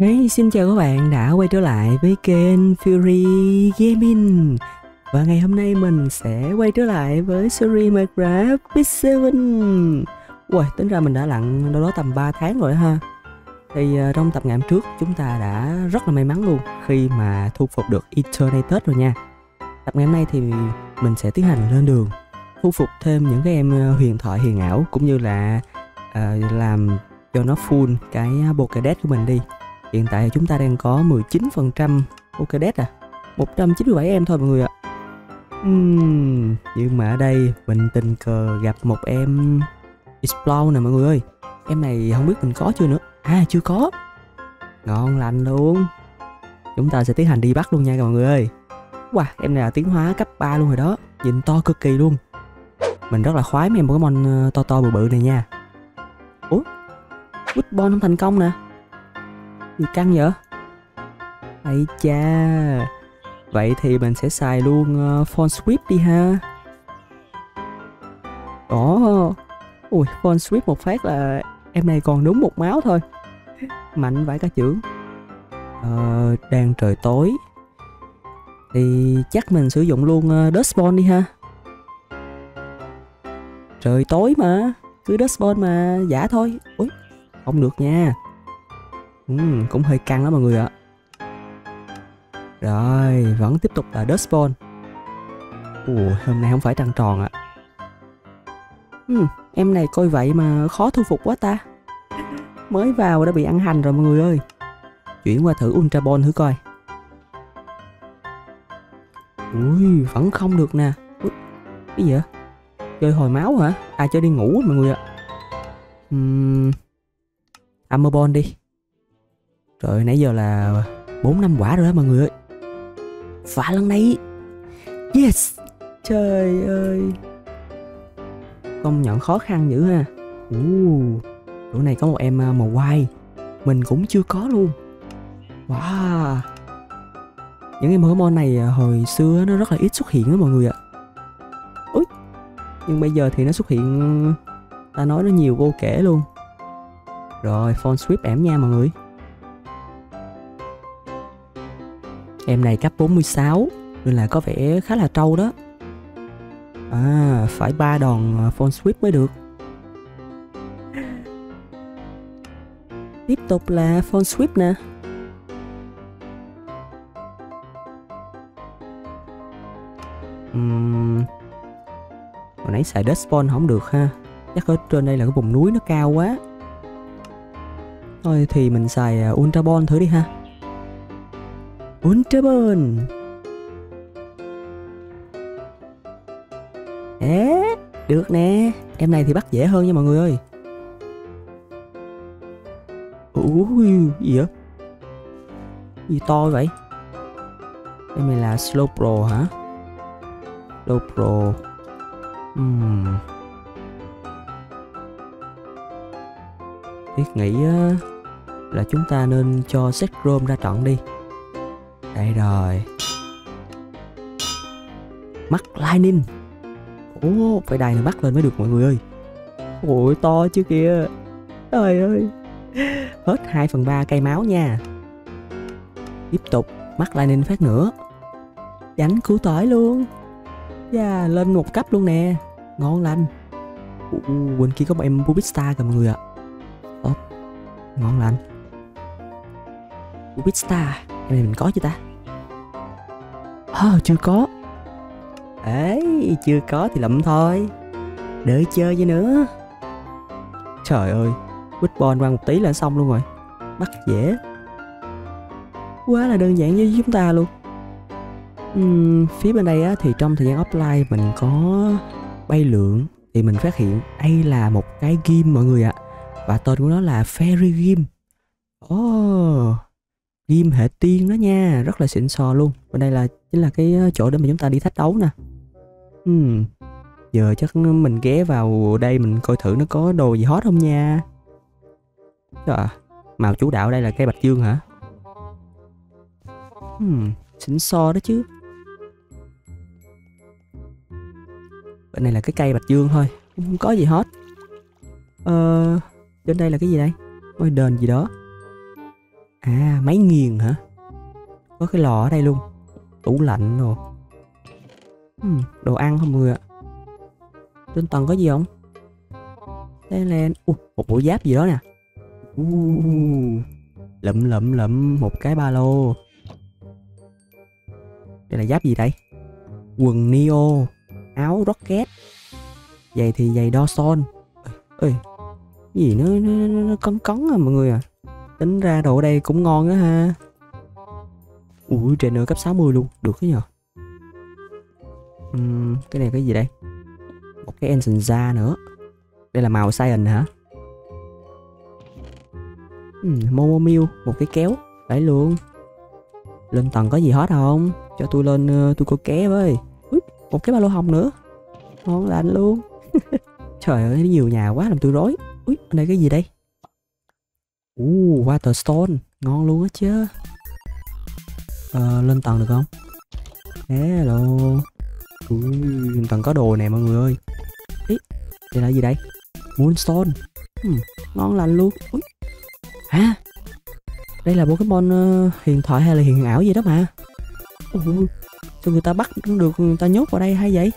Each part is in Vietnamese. Hey, xin chào các bạn đã quay trở lại với kênh Fury Gaming. Và ngày hôm nay mình sẽ quay trở lại với series Minecraft Pixelmon. Wow, tính ra mình đã lặn đâu đó tầm 3 tháng rồi đó ha. Thì trong tập ngạm trước chúng ta đã rất là may mắn luôn khi mà thu phục được Eternatus rồi nha. Tập ngày hôm nay thì mình sẽ tiến hành lên đường thu phục thêm những cái em huyền thoại huyền ảo, cũng như là làm cho nó full cái Pokédex của mình đi. Hiện tại chúng ta đang có 19% Pokédex à, 197 em thôi mọi người ạ. Nhưng mà ở đây mình tình cờ gặp một em Explore nè mọi người ơi. Em này không biết mình có chưa nữa. À chưa có. Ngon lành luôn. Chúng ta sẽ tiến hành đi bắt luôn nha mọi người ơi. Wow, em này là tiến hóa cấp 3 luôn rồi đó. Nhìn to cực kỳ luôn. Mình rất là khoái mấy em Pokemon to to bự bự này nha. Ủa, Whitbone không thành công nè. Gì căng vậy? Ây cha. Vậy thì mình sẽ xài luôn Phone Sweep đi ha. Ồ. Ui, Phone Sweep một phát là em này còn đúng một máu thôi. Mạnh vãi cả chưởng. Đang trời tối thì chắc mình sử dụng luôn Dustborn đi ha. Trời tối mà, cứ Dustborn mà giả thôi. Ui, không được nha. Cũng hơi căng lắm mọi người ạ. Rồi, vẫn tiếp tục là Dustborn. Ủa, hôm nay không phải trăng tròn ạ. Em này coi vậy mà khó thu phục quá ta. Mới vào đã bị ăn hành rồi mọi người ơi. Chuyển qua thử Ultra Ball thử coi. Ui, vẫn không được nè. Ui, cái gì vậy? Chơi hồi máu hả? À, chơi đi ngủ mọi người ạ. Thamorbon đi. Trời, nãy giờ là 4-5 quả rồi đó mọi người ơi. Phá lần này. Yes. Trời ơi, công nhận khó khăn dữ ha. Chỗ này có một em màu quay. Mình cũng chưa có luôn. Wow. Những em Pokemon này hồi xưa nó rất là ít xuất hiện đó mọi người ạ. Úi, nhưng bây giờ thì nó xuất hiện. Ta nói nó nhiều vô kể luôn. Rồi, Phone Sweep ẻm nha mọi người. Em này cấp 46 nên là có vẻ khá là trâu đó. À, phải 3 đòn Phone Sweep mới được. Tiếp tục là Phone Sweep nè. Hồi nãy xài Dustborn không được ha. Chắc ở trên đây là cái vùng núi nó cao quá. Thôi thì mình xài Ultra Ball thử đi ha. Bun. Được nè. Em này thì bắt dễ hơn nha mọi người ơi. Ui, gì vậy? Gì to vậy? Em này là Slowbro hả? Slowbro. Thiết nghĩ là chúng ta nên cho Zekrom ra trận đi. Đây rồi. Mắt Lightning. Ủa, phải đài này bắt lên mới được mọi người ơi. Ôi, to chứ kìa. Trời ơi. Hết 2/3 cây máu nha. Tiếp tục, mắt Lightning phát nữa. Đánh cứu tỏi luôn. Yeah, lên một cấp luôn nè. Ngon lành. Quên kia có một em Bubista kìa mọi người ạ. Ngon lành. Bubista. Em này mình có chưa ta? Chưa có. Ấy, chưa có thì lụm thôi. Đợi chơi với nữa. Trời ơi, Whitbone qua một tí là xong luôn rồi. Bắt dễ. Quá là đơn giản với chúng ta luôn. Phía bên đây á, thì trong thời gian offline mình có bay lượn. Thì mình phát hiện đây là một cái game mọi người ạ. Và tên của nó là Fairy Game. Game hệ tiên đó nha, rất là xịn sò luôn. Bên đây là chính là cái chỗ để mà chúng ta đi thách đấu nè. Giờ chắc mình ghé vào đây mình coi thử nó có đồ gì hot không nha. À, màu chủ đạo đây là cây Bạch Dương hả? Xịn sò đó chứ. Bên này là cái cây Bạch Dương thôi, không có gì hot. Trên đây là cái gì đây? Ôi, đền gì đó. À, máy nghiền hả? Có cái lò ở đây luôn. Tủ lạnh rồi. Đồ ăn không người ạ. Trên tầng có gì không? Đây lên. Một bộ giáp gì đó nè. Lụm một cái ba lô. Đây là giáp gì đây? Quần Neo, áo Rocket, giày thì giày Dawson. Ơi, gì nó cấn à mọi người à. Tính ra đồ ở đây cũng ngon á ha. Ui, trời nữa cấp 60 luôn, được cái nhờ. Cái này cái gì đây? Một cái Ancient Da nữa. Đây là màu Cyan hả? Momo Mew, một cái kéo, phải luôn. Lên tầng có gì hết không? Cho tôi lên, tôi có ké với. Một cái ba lô hồng nữa. Ngon lành luôn. Trời ơi, nhiều nhà quá làm tôi rối. Ui, ở đây cái gì đây? Water Stone, ngon luôn á chứ. Lên tầng được không? Hello. Lên tầng có đồ nè mọi người ơi. Ý, đây là gì đây? Moonstone. Ngon lành luôn. Ui. Hả? Đây là Pokemon huyền thoại hay là huyền ảo gì đó mà. Sao người ta bắt cũng được, người ta nhốt vào đây hay vậy?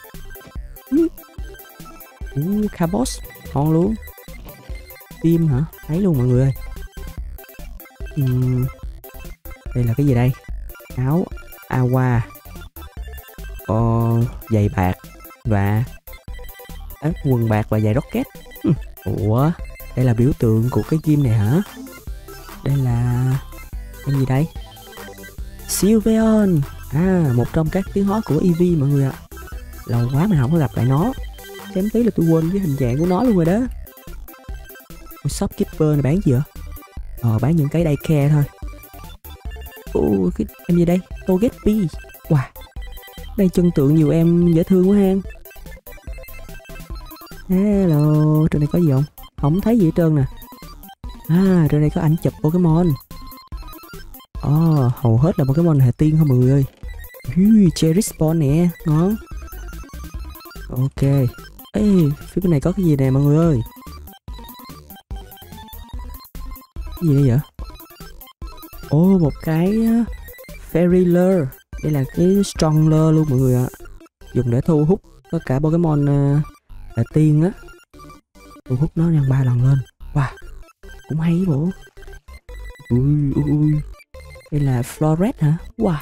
Cabos, ngon luôn. Tim hả? Thấy luôn mọi người ơi. Đây là cái gì đây? Áo Awa, giày bạc và quần bạc và giày Rocket. Ủa, đây là biểu tượng của cái gym này hả? Đây là cái gì đây? Sylveon. À, một trong các tiếng hói của Eevee mọi người ạ. Lâu quá mà không có gặp lại nó. Chém tí là tôi quên cái hình dạng của nó luôn rồi đó. Shopkeeper này bán gì ạ? Bán những cái daycare thôi. Cái em gì đây? Togepi. Wow, đây chân tượng nhiều em dễ thương quá hen. Hello, trên này có gì không? Không thấy gì hết trơn nè. À, trên đây có ảnh chụp Pokemon. Hầu hết là Pokemon hệ tiên không mọi người ơi. Cherry Spawn nè, ngon. Ok. Ê, phía bên này có cái gì nè mọi người ơi. Cái gì đây vậy? Một cái Fairy Lure. Đây là cái Strong Lure luôn mọi người ạ. Dùng để thu hút tất cả Pokemon hệ tiên á. Thu hút nó nhân 3 lần lên. Wow, cũng hay bộ. Ui. Đây là Floret hả? Wow,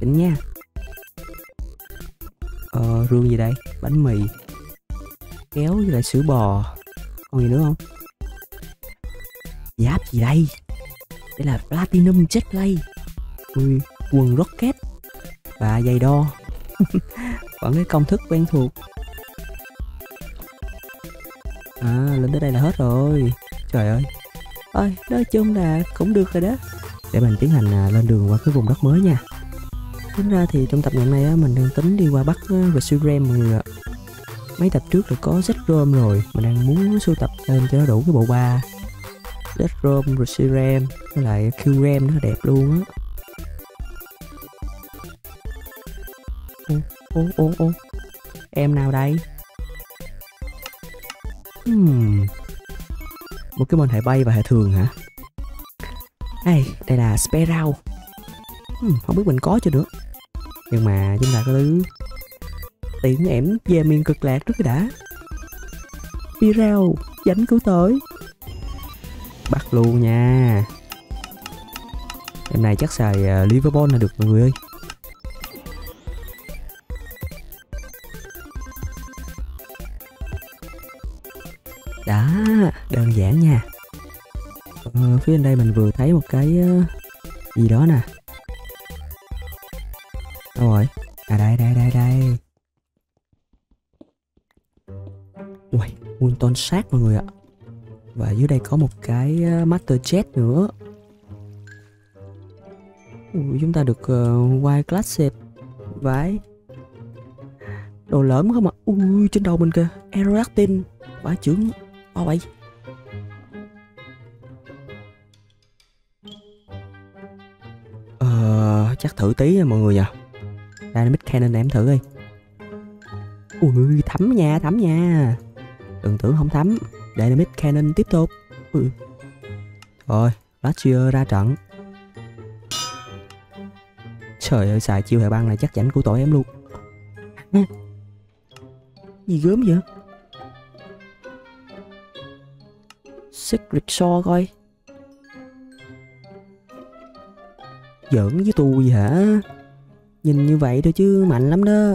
đỉnh nha. Rương gì đây? Bánh mì. Kéo với lại sữa bò. Còn gì nữa không? Giáp gì đây? Đây là Platinum Jetlay. Ui, quần Rocket và giày đo. Vẫn cái công thức quen thuộc. À, lên tới đây là hết rồi. Trời ơi. Ôi, nói chung là cũng được rồi đó. Để mình tiến hành lên đường qua cái vùng đất mới nha. Tính ra thì trong tập ngày hôm nay mình đang tính đi qua Bắc Reshiram mọi người ạ. Mấy tập trước là có Zekrom rồi. Mình đang muốn sưu tập lên cho nó đủ cái bộ ba. Zekrom, Reshiram với lại Kyurem nó đẹp luôn á. Em nào đây? Một cái môn hệ bay và hệ thường hả? Đây là Sparrow. Không biết mình có chưa nữa. Nhưng mà chúng ta có thứ tiễn ẻm về miền cực lạc trước đã. Pirao, dánh cứu tới. Bắt luôn nha. Em này chắc xài Liverpool là được mọi người ơi. Đó, đơn giản nha. Phía bên đây mình vừa thấy một cái gì đó nè. Đâu rồi? À đây. Ui, nguyên ton sát mọi người ạ. Và dưới đây có một cái Master Jet nữa. Ui, chúng ta được White Classic. Vãi. Đồ lởm không ạ? Ui, trên đầu mình kìa. Aerodactin. Bá trưởng. Vậy. Chắc thử tí nha mọi người nhờ. Dynamic Canon em thử đi. Ui, thấm nha. Đừng tưởng không thấm. Dynamic Canon tiếp tục. Rồi, Latria ra trận. Trời ơi, xài chiêu hệ băng là chắc chắn của tội em luôn. Gì gớm vậy? Secret Saw coi. Giỡn với tôi hả? Nhìn như vậy thôi chứ mạnh lắm đó.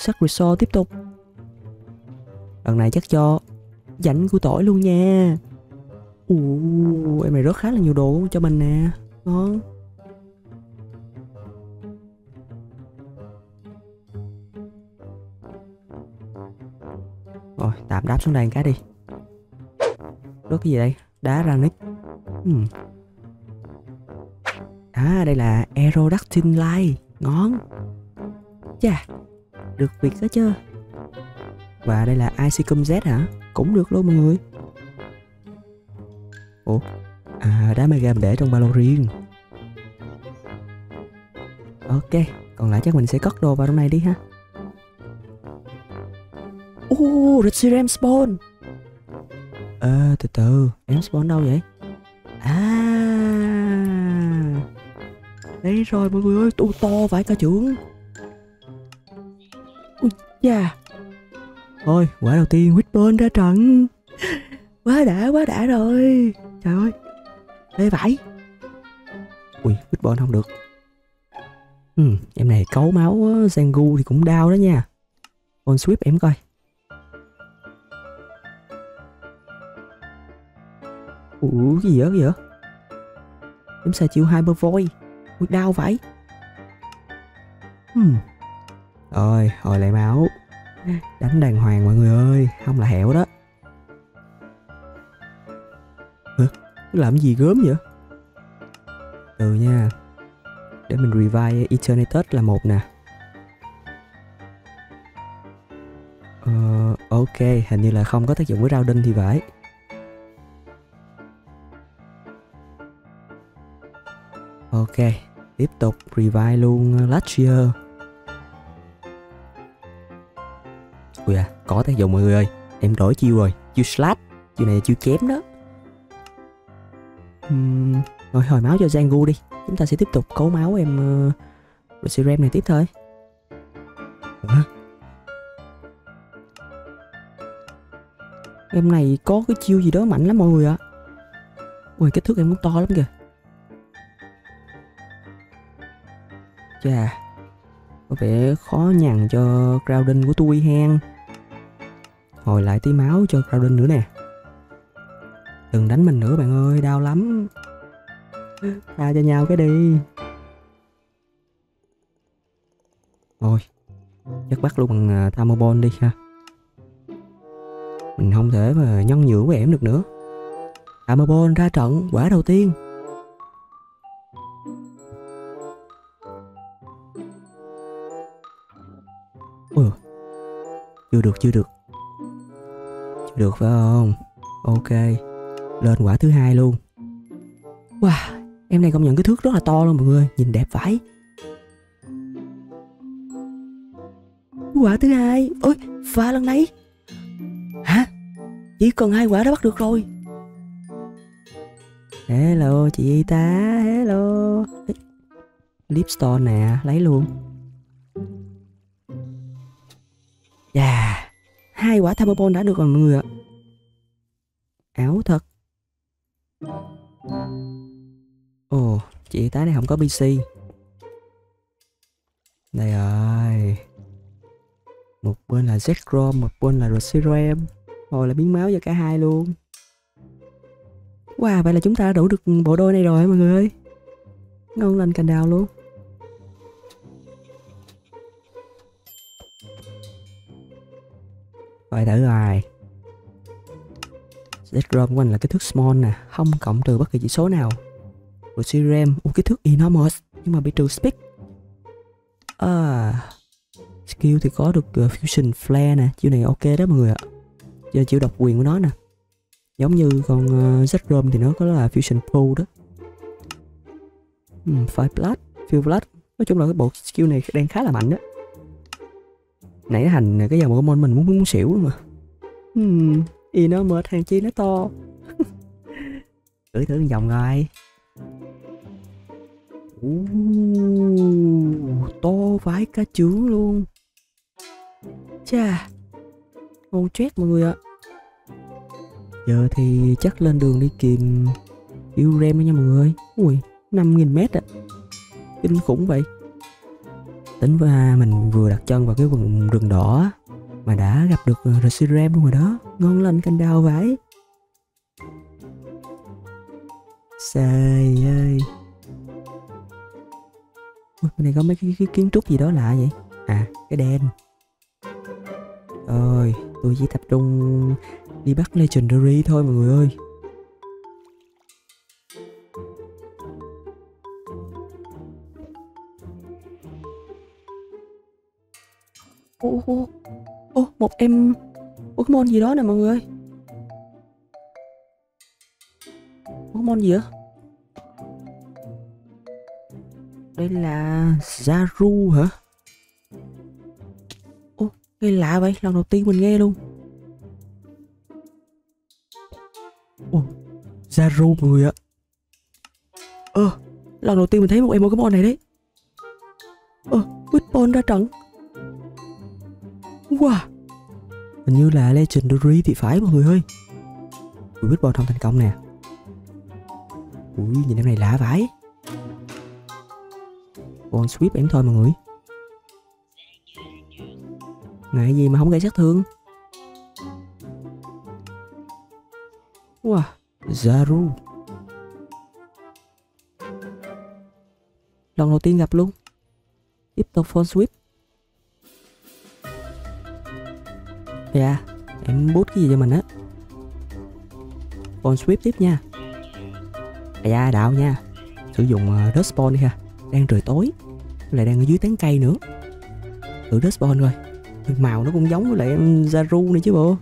Secret Saw tiếp tục. Lần này chắc cho dảnh của tỏi luôn nha. Em này rớt khá là nhiều đồ cho mình nè. Ngon. Rồi tạm đáp xuống đây một cái đi. Rớt cái gì đây? Đá ra nick. Đây là Aerodactin Line. Ngon. Chà, được việc đó chứ. Và đây là ICum Z hả? Cũng được luôn mọi người. Ủa? À, đá mega mình để trong ba lô riêng. Ok, còn lại chắc mình sẽ cất đồ vào trong này đi ha. Reshiram spawn. Từ từ, em spawn đâu vậy? Đấy rồi mọi người ơi, tụ to vãi cả trưởng. Ui da. Thôi, quả đầu tiên Whitbone ra trận. Quá đã rồi. Trời ơi. Ê vãi. Ui, Whitbone không được. Em này cấu máu Sangu thì cũng đau đó nha. Con sweep em coi. Ủa cái gì vậy? Em xài chiêu Hyper Void. Ui đau vậy. Rồi, hồi lại máu. Đánh đàng hoàng mọi người ơi, không là hẹo đó. Hả? Làm gì gớm vậy? Từ nha. Để mình revive Eternatus là một nè. Ok, hình như là không có tác dụng với rau đinh thì phải. Ok, tiếp tục revive luôn Latria. Ui à, có tác dụng mọi người ơi. Em đổi chiêu rồi, chiêu slash. Chiêu này là chiêu chém đó. Rồi hồi máu cho Zangu đi. Chúng ta sẽ tiếp tục cấu máu em Reshiram này tiếp thôi. Em này có cái chiêu gì đó mạnh lắm mọi người ạ. Ui kích thước em cũng to lắm kìa. Chà, có vẻ khó nhằn cho crowding của tôi hen. Hồi lại tí máu cho crowding nữa nè. Đừng đánh mình nữa bạn ơi, đau lắm. Tha cho nhau cái đi. Rồi, chắc bắt luôn bằng Thamorbon đi ha. Mình không thể mà nhon nhữa với em được nữa. Thamorbon ra trận, quả đầu tiên. Chưa được phải không? Ok, lên quả thứ hai luôn. Wow, em này công nhận cái thước rất là to luôn mọi người, nhìn đẹp vãi. Quả thứ hai, ôi pha lần này hả? Chỉ cần hai quả đã bắt được rồi. Hello chị y tá, hello. Lipstone nè, lấy luôn. Hai quả Thermoball đã được rồi mọi người ạ. Ảo thật. Ồ, chị y tá này không có PC. Đây rồi. Một bên là Zekrom, một bên là Reshiram. Hồi là biến máu cho cả hai luôn. Wow, vậy là chúng ta đủ được bộ đôi này rồi mọi người ơi. Ngon lành cành đào luôn. Rồi thử rồi. Zekrom của anh là kích thước small nè, không cộng trừ bất kỳ chỉ số nào. Reshiram, kích thước enormous nhưng mà bị trừ speed. Skill thì có được fusion flare nè, chiêu này ok đó mọi người ạ. Giờ chịu độc quyền của nó nè. Giống như con Zekrom thì nó có là fusion pool đó. Fire blast. Nói chung là cái bộ skill này đang khá là mạnh đó. Nãy nó hành cái dòng Pokemon mình muốn xỉu luôn mà. Y nó mệt, hàng chi nó to. Gửi thử một vòng rồi. To vái cá chướng luôn. Chà, ngon chết mọi người ạ. Giờ thì chắc lên đường đi kìm yêu rem đi nha mọi người. Ui, 5.000m ạ. Kinh khủng vậy. Tính và mình vừa đặt chân vào cái vùng rừng đỏ mà đã gặp được Reshiram luôn rồi đó. Ngon lành canh đào vậy. Xài ơi. Ui, bên này có mấy cái kiến trúc gì đó lạ vậy. À, cái đèn. Rồi, tôi chỉ tập trung đi bắt Legendary thôi mọi người ơi. Một em Pokemon gì đó nè mọi người. Pokemon gì vậy? Đây là Zaru hả? Ô, nghe lạ vậy, lần đầu tiên mình nghe luôn. Ô, Zaru mọi người ạ. Lần đầu tiên mình thấy một em Pokemon này đấy. Whitbone ra trận. Wow, hình như là Legendary thì phải mọi người ơi. Ui, Whitbone không thành công nè. Ui, nhìn em này lạ vãi. Còn sweep em thôi mọi người. Này gì mà không gây sát thương. Wow, Zaru. Lần đầu tiên gặp luôn. Tiếp tục phone sweep. Dạ, em bút cái gì cho mình á. Spawn sweep tiếp nha. Dạ, đạo nha. Sử dụng dust spawn đi ha. Đang trời tối, lại đang ở dưới tán cây nữa. Thử dust spawn rồi. Màu nó cũng giống với lại Zaru này chứ bộ.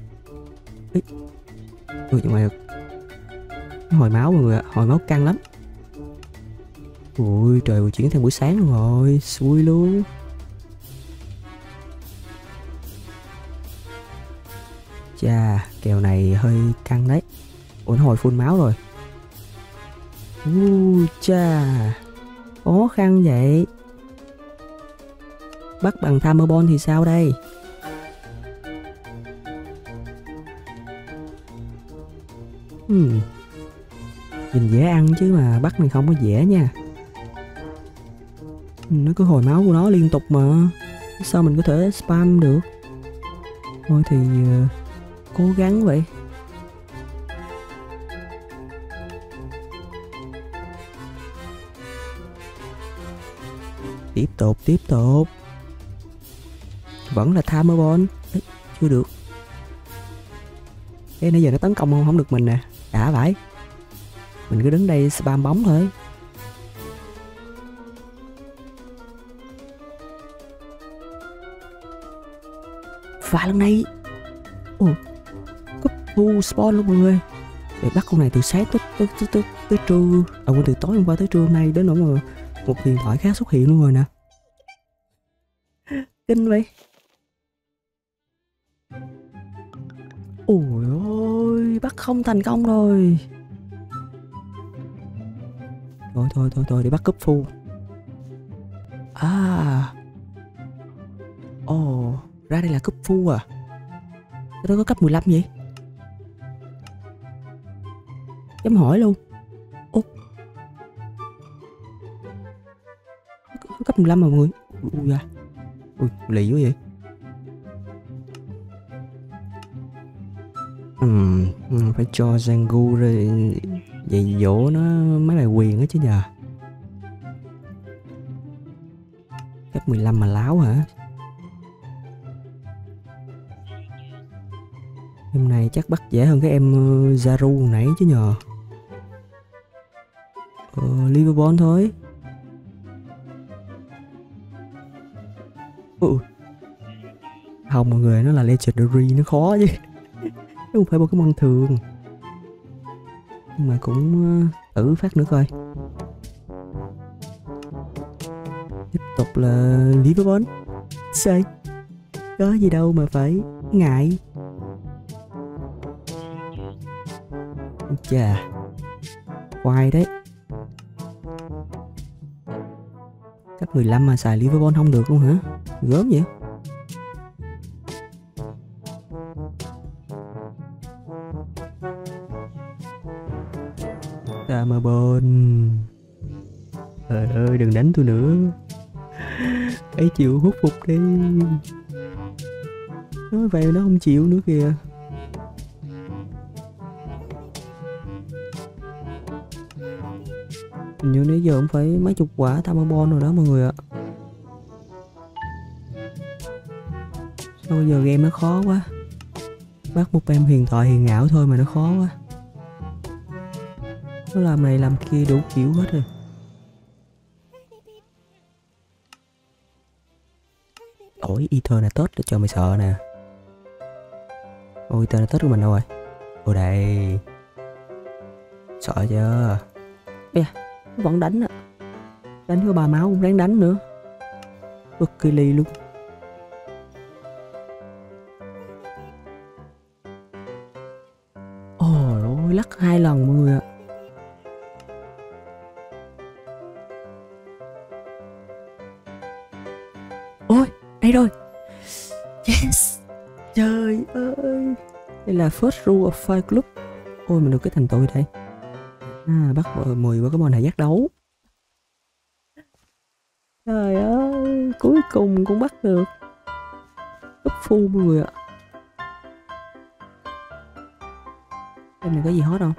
Ê. Ui, nhưng mà nó hồi máu mọi người ạ, hồi máu căng lắm. Ui, trời vừa chuyển thành buổi sáng luôn rồi, xui luôn. Chà, kèo này hơi căng đấy. Ủa, nó hồi full máu rồi. Chà, khó khăn vậy. Bắt bằng Thamorbon thì sao đây? Nhìn dễ ăn chứ mà bắt này không có dễ nha. Nó cứ hồi máu của nó liên tục mà. Sao mình có thể spam được? Thôi thì... cố gắng vậy. Tiếp tục. Vẫn là Thermoball. Chưa được. Ê, nãy giờ nó tấn công không được mình nè. Đã vậy. Mình cứ đứng đây spam bóng thôi. Và lần này... Kubfu spawn luôn mọi người. Để bắt con này từ sáng tới trưa. À quên, từ tối hôm qua tới trưa hôm nay. Đến nỗi mà một điện thoại khác xuất hiện luôn rồi nè. Kinh vậy. Ôi ôi, bắt không thành công rồi. Thôi để bắt Kubfu. Ra đây là Kubfu à. Nó có cấp 15 vậy? Dám hỏi luôn. Cấp 15 mà mọi người. Ui da. Ui, lì quá vậy. Phải cho Sangu rồi dạy dỗ nó mấy bài quyền á chứ nhờ. Cấp 15 mà láo hả? Em này chắc bắt dễ hơn cái em Zaru nãy chứ nhờ. Liverpool thôi. Không mọi người, nó là Legendary, nó khó chứ. Nó không phải Pokemon thường. Nhưng mà cũng thử phát nữa coi. Tiếp tục là Liverpool. Say. Có gì đâu mà phải ngại. Chà, quay đấy. Cấp 15 mà xài Liverpool không được luôn hả? Gớm vậy. Thamorbon, trời ơi đừng đánh tôi nữa. Ấy chịu hút phục đi. Nói vậy nó không chịu nữa kìa. Hình như nãy giờ cũng phải mấy chục quả Thamorbon rồi đó mọi người ạ. Sao bây giờ game nó khó quá. Bắt một em huyền thoại huyền ảo thôi mà nó khó quá. Nó làm này làm kia đủ kiểu hết rồi. Ôi Eternatus cho mày sợ nè. Ôi Eternatus của mình đâu rồi? Ôi đây. Sợ chưa? Yeah, vẫn đánh á. Đánh với bà máu cũng ráng đánh nữa. Bất kỳ ly luôn. Ôi ôi lắc 2 lần mọi người ạ. Ôi đây rồi. Yes. Trời ơi. Đây là first rule of Fire Club. Ôi mình được cái thành tựu đây. À, bắt 10 Pokemon này giác đấu. Trời ơi, cuối cùng cũng bắt được Kubfu mọi người ạ. Em này có gì hết không?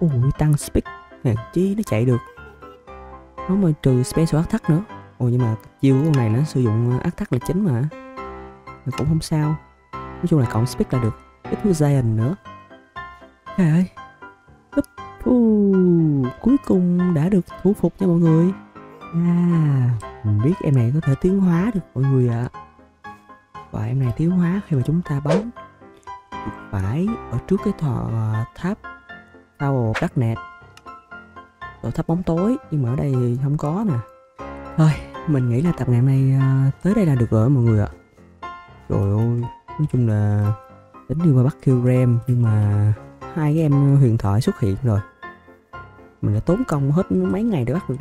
Ui, tăng speed, hèn chi nó chạy được. Nó mới trừ special attack nữa. Ồ, nhưng mà chiêu của con này nó sử dụng attack là chính mà. Mà cũng không sao. Nói chung là cộng speed là được. Ít với Giant nữa. Trời ơi, cuối cùng đã được thu phục nha mọi người. À, mình biết em này có thể tiến hóa được mọi người ạ. Và em này tiến hóa khi mà chúng ta bắn phải ở trước cái tháp Tower Black Net. Rồi tháp bóng tối, nhưng mà ở đây thì không có nè. Thôi, mình nghĩ là tập ngày hôm nay tới đây là được rồi mọi người ạ. Trời ơi, nói chung là tính đi qua bắt kill Ram nhưng mà 2 cái em huyền thoại xuất hiện rồi. Mình đã tốn công hết mấy ngày để bắt được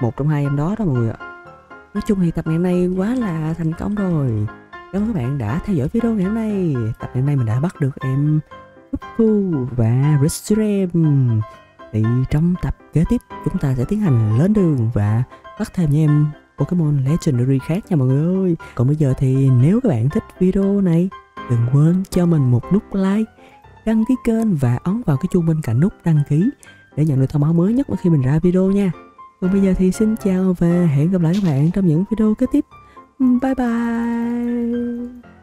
1 trong 2 em đó đó mọi người ạ. Nói chung thì tập ngày hôm nay quá là thành công rồi. Cảm ơn các bạn đã theo dõi video ngày hôm nay. Tập ngày hôm nay mình đã bắt được em Kubfu và Reshiram. Thì trong tập kế tiếp chúng ta sẽ tiến hành lên đường và bắt thêm những em Pokemon Legendary khác nha mọi người ơi. Còn bây giờ thì nếu các bạn thích video này, đừng quên cho mình một nút like, đăng ký kênh và ấn vào cái chuông bên cạnh nút đăng ký để nhận được thông báo mới nhất mỗi khi mình ra video nha. Còn bây giờ thì xin chào và hẹn gặp lại các bạn trong những video kế tiếp. Bye bye.